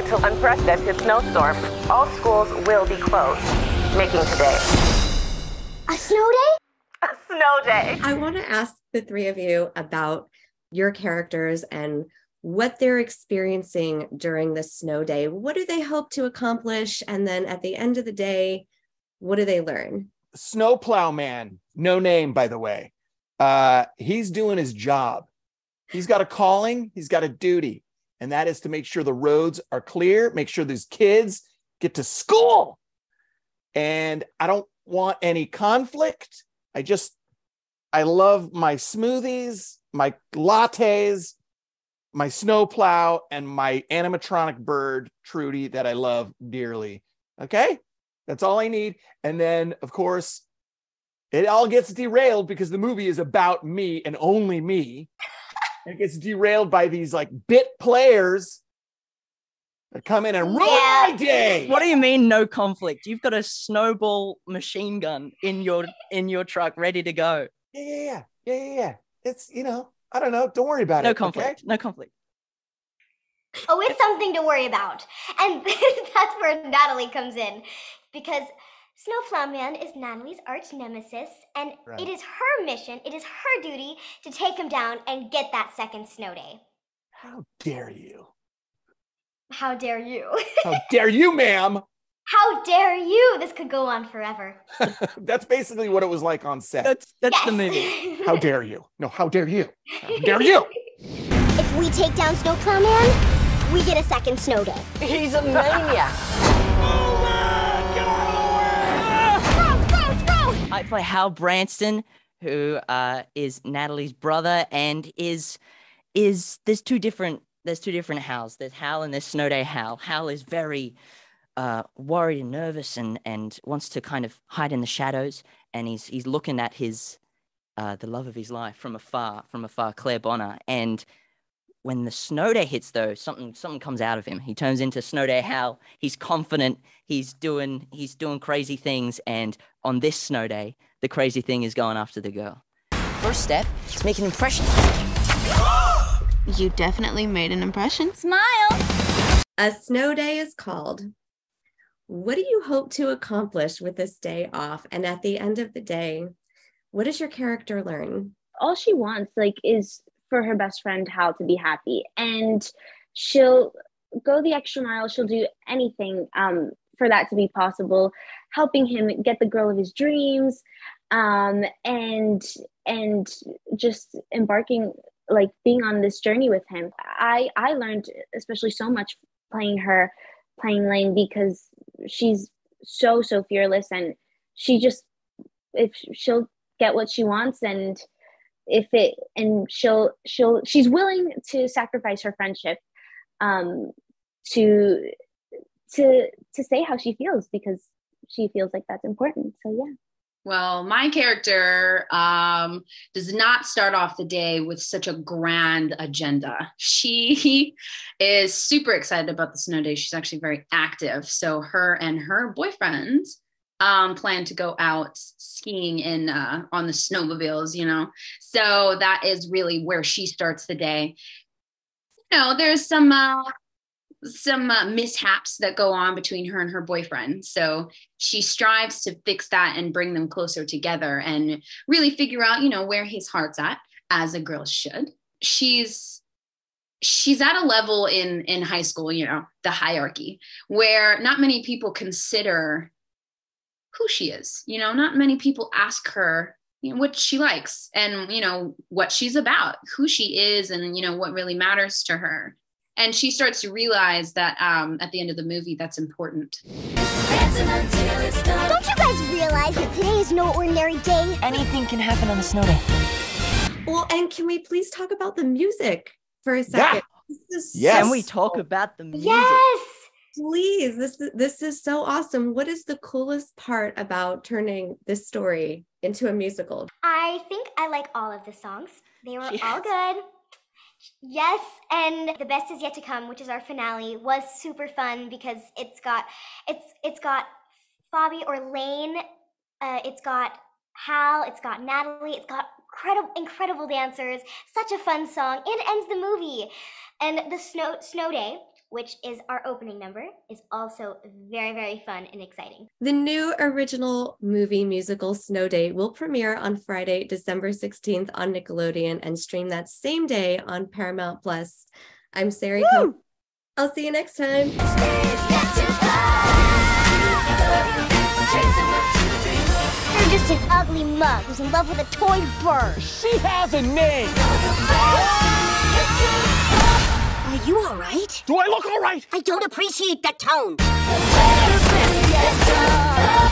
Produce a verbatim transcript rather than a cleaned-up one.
due to unprecedented snowstorm. All schools will be closed, making today a snow day? A snow day. I want to ask the three of you about your characters and what they're experiencing during the snow day. What do they hope to accomplish? And then at the end of the day, what do they learn? Snowplow man, no name, by the way. Uh, he's doing his job. He's got a calling. He's got a duty. And that is to make sure the roads are clear, make sure these kids get to school. And I don't want any conflict. I just, I love my smoothies, my lattes, my snowplow, and my animatronic bird, Trudy, that I love dearly. Okay? That's all I need. And then, of course, it all gets derailed because the movie is about me and only me. And it gets derailed by these like bit players that come in and ruin my day. What do you mean no conflict? You've got a snowball machine gun in your in your truck ready to go. Yeah, yeah, yeah, yeah, yeah. It's, you know, I don't know. Don't worry about it. No conflict. No conflict. Always something to worry about. And that's where Natalie comes in, because Snowplowman is Natalie's arch nemesis, and right. It is her mission, it is her duty to take him down and get that second snow day. How dare you? How dare you? How dare you, ma'am? How dare you? This could go on forever. That's basically what it was like on set. That's, that's yes. The movie. How dare you? No, how dare you? How dare you? If we take down Snowplowman, we get a second snow day. He's a maniac. I play Hal Branston, who uh, is Natalie's brother, and is is there's two different there's two different Hals. There's Hal and there's Snow Day Hal. Hal is very uh, worried and nervous, and and wants to kind of hide in the shadows, and he's he's looking at his uh, the love of his life from afar, from afar, Claire Bonner. And when the snow day hits, though, something something comes out of him. He turns into Snow Day Hal. He's confident. He's doing he's doing crazy things. And on this snow day, the crazy thing is going after the girl. First step is make an impression. You definitely made an impression. Smile. A snow day is called. What do you hope to accomplish with this day off? And at the end of the day, what does your character learn? All she wants, like, is for her best friend Hal to be happy, and she'll go the extra mile. She'll do anything um, for that to be possible, helping him get the girl of his dreams, um, and and just embarking, like, being on this journey with him. I I learned especially so much playing her, playing Lane, because she's so so fearless, and she just if she'll get what she wants, and. If it and she'll she'll she's willing to sacrifice her friendship um, to to to say how she feels, because she feels like that's important. So yeah. Well, my character um, does not start off the day with such a grand agenda. She is super excited about the snow day. She's actually very active. So her and her boyfriend Um, plan to go out skiing in uh, on the snowmobiles, you know. So that is really where she starts the day. You know, there's some uh, some uh, mishaps that go on between her and her boyfriend. So she strives to fix that and bring them closer together and really figure out, you know, where his heart's at, as a girl should. She's she's at a level in in high school, you know, the hierarchy, where not many people consider who she is. You know, not many people ask her, you know, what she likes and, you know, what she's about, who she is, and, you know, what really matters to her. And she starts to realize that um, at the end of the movie, that's important. Don't you guys realize that today is no ordinary day? Anything can happen on a snow day. Well, and can we please talk about the music for a second? Yeah. This is yes. Can we talk about the music? Yes. Please, this is, this is so awesome. What is the coolest part about turning this story into a musical? I think I like all of the songs. They were yes. all good. Yes, and The Best Is Yet to Come, which is our finale, was super fun because it's got it's it's got Fabi or Lane, uh, it's got Hal, it's got Natalie, it's got incredible incredible dancers. Such a fun song. It ends the movie, and the snow snow day. which is our opening number, is also very, very fun and exciting. The new original movie musical Snow Day will premiere on Friday, December sixteenth on Nickelodeon and stream that same day on Paramount Plus. I'm Sari Cohen. I'll see you next time. You're just an ugly mug who's in love with a toy bird. She has a name. Are you all right? Do I look all right? I don't appreciate that tone.